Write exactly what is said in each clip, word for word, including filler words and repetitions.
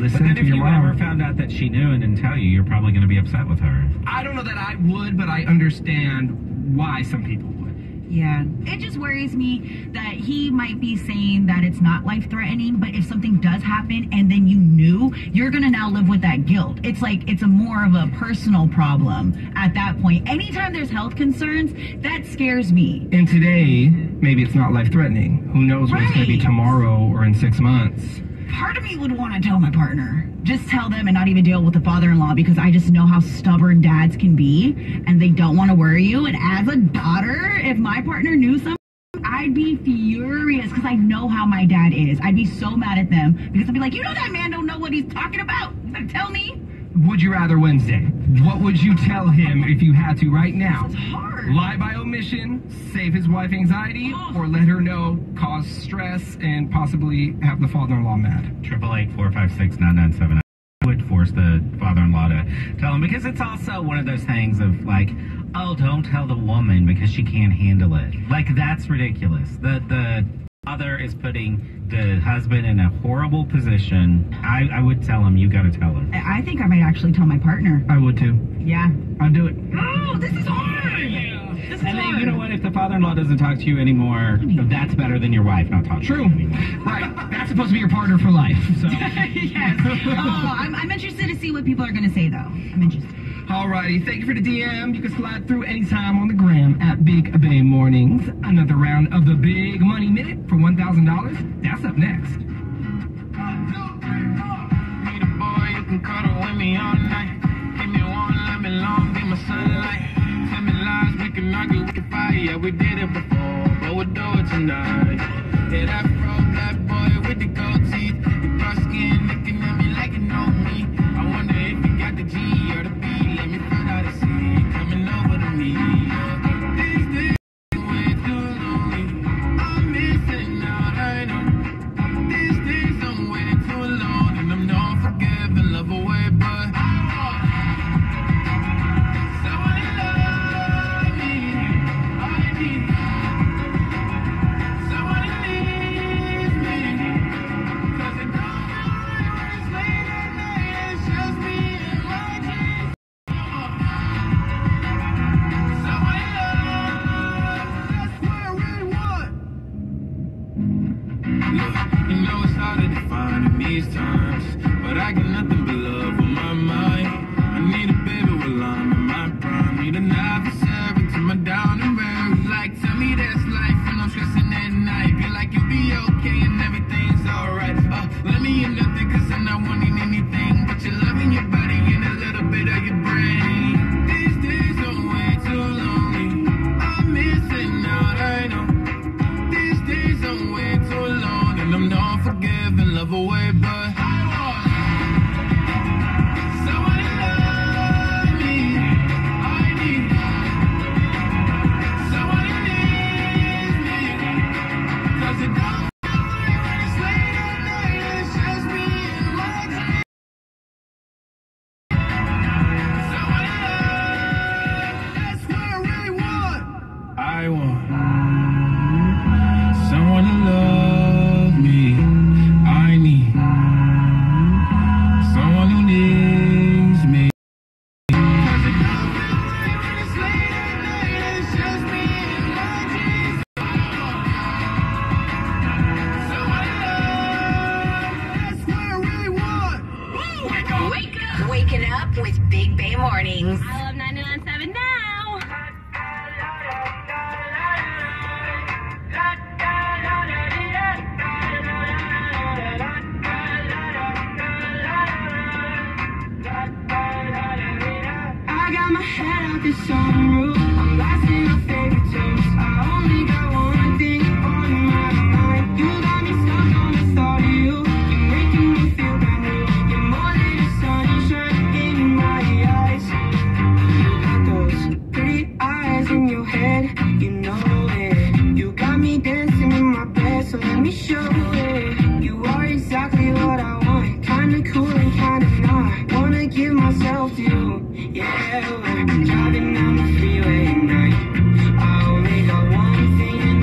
Listen but then to if your you mom. ever found out that she knew and didn't tell you, you're probably going to be upset with her. I don't know that I would, but I understand why some people would. Yeah, it just worries me that he might be saying that it's not life-threatening, but if something does happen and then you knew, you're going to now live with that guilt. It's like it's a more of a personal problem at that point. Anytime there's health concerns, that scares me. And today, maybe it's not life-threatening. Who knows right. what it's going to be tomorrow or in six months. Part of me would want to tell my partner. Just tell them and not even deal with the father-in-law, because I just know how stubborn dads can be and they don't want to worry you. And as a daughter, if my partner knew something, I'd be furious because I know how my dad is. I'd be so mad at them because I'd be like, you know that man don't know what he's talking about. Tell me. Would you rather Wednesday? What would you tell him if you had to right now? It's hard. Lie by omission, save his wife anxiety, oh. or let her know, cause stress, and possibly have the father-in-law mad. Triple eight four five six nine nine seven. I would force the father-in-law to tell him, because it's also one of those things of like, oh, don't tell the woman because she can't handle it. Like, that's ridiculous. The the. Father is putting the husband in a horrible position. I, I would tell him, you gotta tell him. I think I might actually tell my partner. I would too. Yeah. I'll do it. Oh, this is hard! Yeah. This is and hard. Then, you know what, if the father-in-law doesn't talk to you anymore, that's better than your wife not talking True. to you anymore. Right. That's supposed to be your partner for life. So. Yes. Oh, I'm, I'm interested to see what people are gonna say, though. I'm interested. Alrighty, thank you for the D M. You can slide through anytime on the gram at Big Bay Mornings. Another round of the Big Money Minute for one thousand dollars. That's up next. One, two, three, four. Need a boy, you can cuddle with me all night. Give me one, let me long, be my sunlight. Tell me lies, we can argue, we can fight. Yeah, we did it before, but we'll do it tonight. Yeah, that pro black boy with the gold teeth. Your dark skin looking at me like you know me. I wonder if you got the G or the B. Driving on the freeway at night, I only got one thing.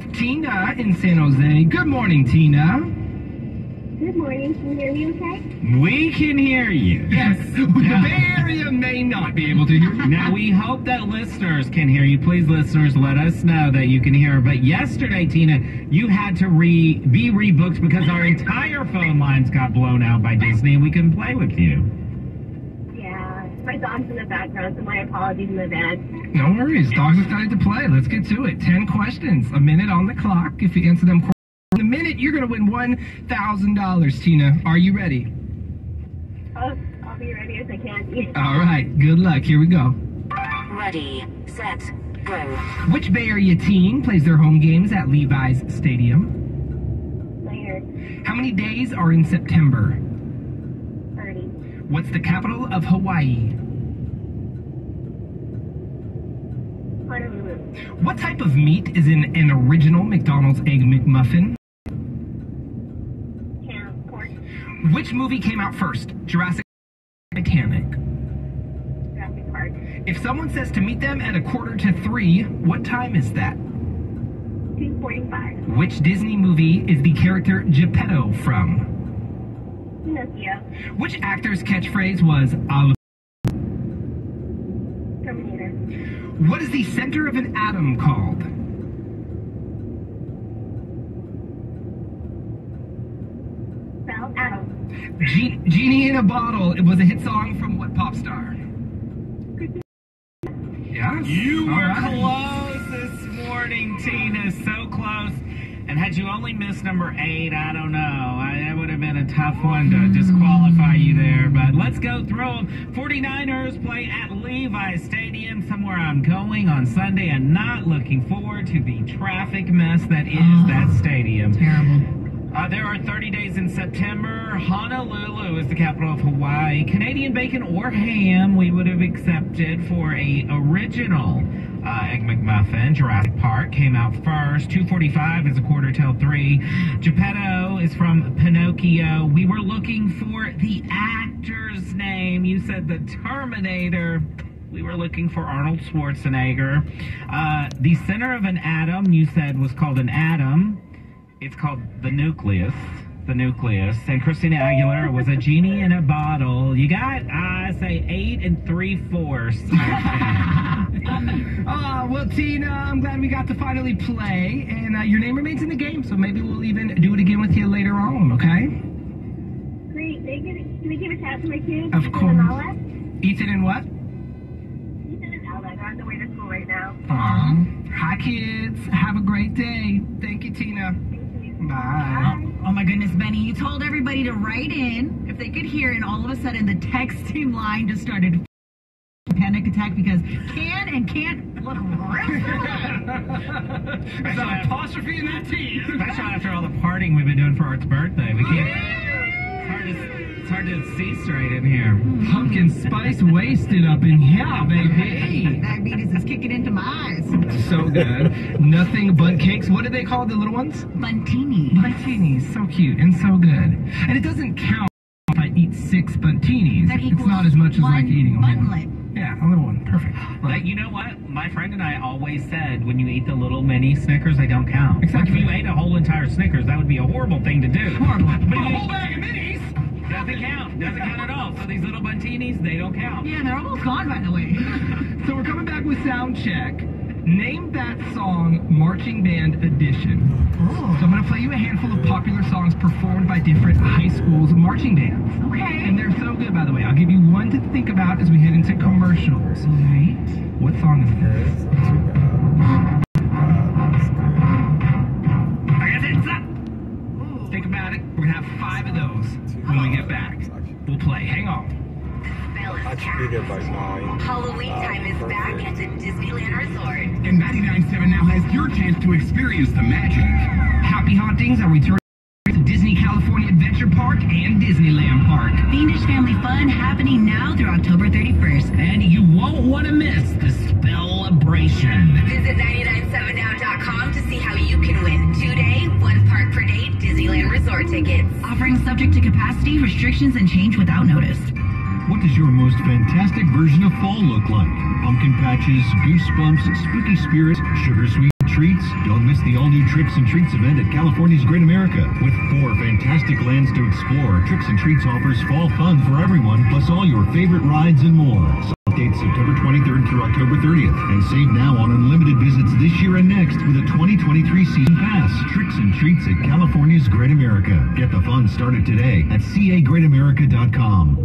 with Tina in San Jose. Good morning, Tina. Good morning. Can you hear me okay? We can hear you. Yes. The Bay Area may not be able to hear you. Now, we hope that listeners can hear you. Please, listeners, let us know that you can hear. But yesterday, Tina, you had to re be rebooked because our entire phone lines got blown out by Disney, and we couldn't play with you. Yeah. My dog's in the background, so my apologies in advance. No worries. Dogs decided to play. Let's get to it. Ten questions. A minute on the clock. If you answer them correctly, in a minute, you're going to win one thousand dollars, Tina. Are you ready? Oh, I'll be ready as I can. All right. Good luck. Here we go. Ready, set, go. Which Bay Area team plays their home games at Levi's Stadium? Later. How many days are in September? thirty. What's the capital of Hawaii? Honolulu. What type of meat is in an original McDonald's Egg McMuffin? Which movie came out first, Jurassic Park or Titanic? Jurassic Park. If someone says to meet them at a quarter to three, what time is that? two forty-five. Which Disney movie is the character Geppetto from? Pinocchio. Which actor's catchphrase was "I'll..." Terminator. What is the center of an atom called? Ge Genie in a Bottle. It was a hit song from what pop star? Yes. You were right. Close this morning, Tina. So close. And had you only missed number eight, I don't know. I, that would have been a tough one to disqualify you there. But let's go through them. forty-niners play at Levi's Stadium, somewhere I'm going on Sunday, and not looking forward to the traffic mess that is oh, that stadium. Terrible. Uh, there are thirty days in September. Honolulu is the capital of Hawaii. Canadian bacon or ham we would have accepted for a original uh, Egg McMuffin. Jurassic Park came out first. two forty-five is a quarter till three. Geppetto is from Pinocchio. We were looking for the actor's name. You said the Terminator. We were looking for Arnold Schwarzenegger. Uh, the center of an atom, you said, was called an atom. It's called the nucleus, the nucleus, and Christina Aguilera was a genie in a bottle. You got, I uh, say, eight and three-fourths. Oh, well, Tina, I'm glad we got to finally play, and uh, your name remains in the game, so maybe we'll even do it again with you later on, okay? Great. Can we give a shout to my kids? Of course. Ethan and what? Ethan and Ella. They're on the way to school right now. Aww. Hi, kids. Have a great day. Thank you, Tina. Bye. Oh, oh my goodness, Benny, you told everybody to write in if they could hear, and all of a sudden the texting line just started panic attack because can and can't look right. There's an apostrophe in that T. Especially after all the partying we've been doing for Art's birthday. We can't. It's hard to, it's hard to see straight in here. Mm. Pumpkin spice wasted up in here, baby. Diabetes is kicking into my eyes. So good. Nothing but cakes. What do they call the little ones? Buntinis. Buntinis. So cute and so good. And it doesn't count if I eat six buntinis. That equals it's not as much as like eating a bundlet. Yeah, a little one. Perfect. Like, you know what? My friend and I always said when you eat the little mini Snickers, they don't count. Exactly. Like if you ate a whole entire Snickers, that would be a horrible thing to do. Horrible. But a whole bag of minis doesn't count. Doesn't count at all. So these little buntinis, they don't count. Yeah, they're almost gone, by the way. So we're coming back with sound check. Name that song Marching Band Edition. Oh. So I'm going to play you a handful of popular songs performed by different high schools' marching bands. Okay. And they're so good, by the way. I'll give you one to think about as we head into commercials. All right. What song is this? I guess it's up. Think about it. We're going to have five of those when we get back. We'll play. Hang on. Halloween time is back at the Disneyland Resort. And ninety-nine point seven now has your chance to experience the magic. Happy Hauntings are returning to Disney California Adventure Park and Disneyland Park. Fiendish Family Fun happening now through October thirty-first. And you won't want to miss the Spellbration. Visit ninety-nine seven now dot com to see how you can win two-day, one-park-per-day Disneyland Resort tickets. Offering subject to capacity, restrictions, and change without notice. What does your most fantastic version of fall look like? Pumpkin patches, goosebumps, spooky spirits, sugar sweet treats? Don't miss the all-new Tricks and Treats event at California's Great America. With four fantastic lands to explore, Tricks and Treats offers fall fun for everyone, plus all your favorite rides and more. Dates September twenty-third through October thirtieth, and save now on unlimited visits this year and next with a twenty twenty-three season pass. Tricks and Treats at California's Great America. Get the fun started today at C A great america dot com.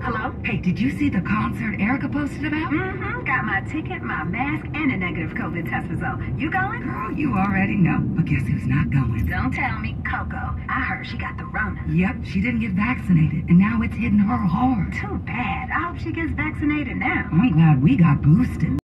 Hello? Hey, did you see the concert Erica posted about? Mm-hmm. Got my ticket, my mask, and a negative COVID test result. You going? Girl, you already know. But guess who's not going? Don't tell me. Coco. I heard she got the Rona. Yep, she didn't get vaccinated, and now it's hitting her hard. Too bad. I hope she gets vaccinated now. I'm glad we got boosted.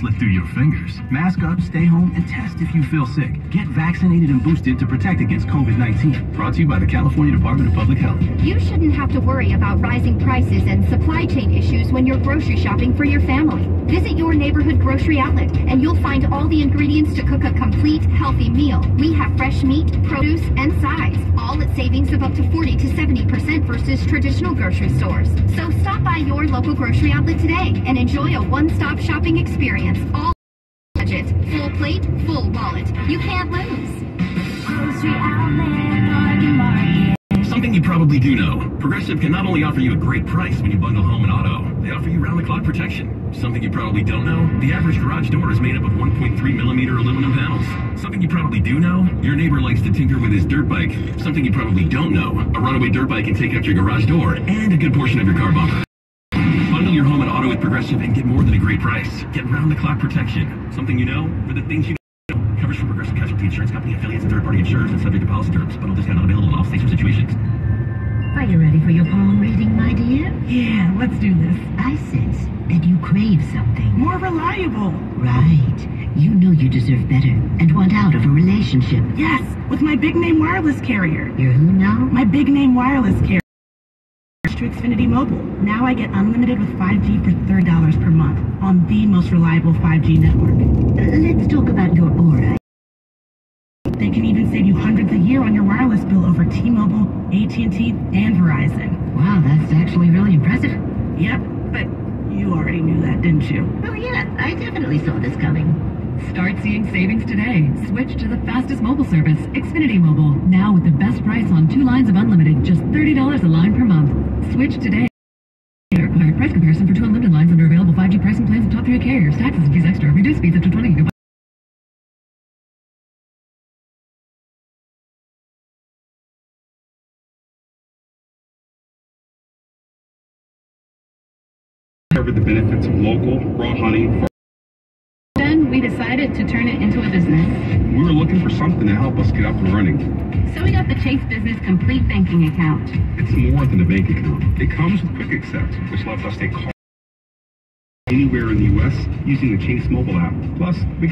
Slip through your fingers. Mask up, stay home, and test if you feel sick. Get vaccinated and boosted to protect against COVID nineteen. Brought to you by the California Department of Public Health. You shouldn't have to worry about rising prices and supply chain issues when you're grocery shopping for your family. Visit your neighborhood grocery outlet, and you'll find all the ingredients to cook a complete, healthy meal. We have fresh meat, produce, and sides, all at savings of up to forty to seventy percent versus traditional grocery stores. So stop by your local grocery outlet today and enjoy a one-stop shopping experience. All budget, full plate, full wallet. You can't lose. Grocery Outlet, Market. Something you probably do know. Progressive can not only offer you a great price when you bundle home and auto, they offer you round-the-clock protection. Something you probably don't know, the average garage door is made up of one point three millimeter aluminum panels. Something you probably do know, your neighbor likes to tinker with his dirt bike. Something you probably don't know, a runaway dirt bike can take out your garage door and a good portion of your car bumper. Your home and auto with Progressive and get more than a great price. Get round-the-clock protection. Something you know for the things you know. Coverage from Progressive Casualty Insurance Company, affiliates, and third-party insurers and subject to policy terms. Bundle discount not available in all states or situations. Are you ready for your palm reading, my dear? Yeah, let's do this. I sense that you crave something. More reliable. Right. You know you deserve better and want out of a relationship. Yes, with my big-name wireless carrier. Your who now? My big-name wireless carrier. To Xfinity Mobile. Now I get unlimited with five G for thirty dollars per month on the most reliable five G network. Let's talk about your Aura. They can even save you hundreds a year on your wireless bill over T-Mobile, A T and T, and Verizon. Wow, that's actually really impressive. Yep, but you already knew that, didn't you? Oh yeah, I definitely saw this coming. Start seeing savings today. Switch to the fastest mobile service, Xfinity Mobile. Now with the best price on two lines of unlimited, just thirty dollars a line per month. Switch today. Required price comparison for two unlimited lines under available five G pricing plans of top three carriers. Taxes and fees extra. Reduced speeds up to twenty gigabytes. Cover the benefits of local raw honey. We decided to turn it into a business. We were looking for something to help us get up and running. So we got the Chase Business Complete Banking Account. It's more than a bank account. It comes with Quick Accept, which lets us take calls anywhere in the U S using the Chase mobile app. Plus, we can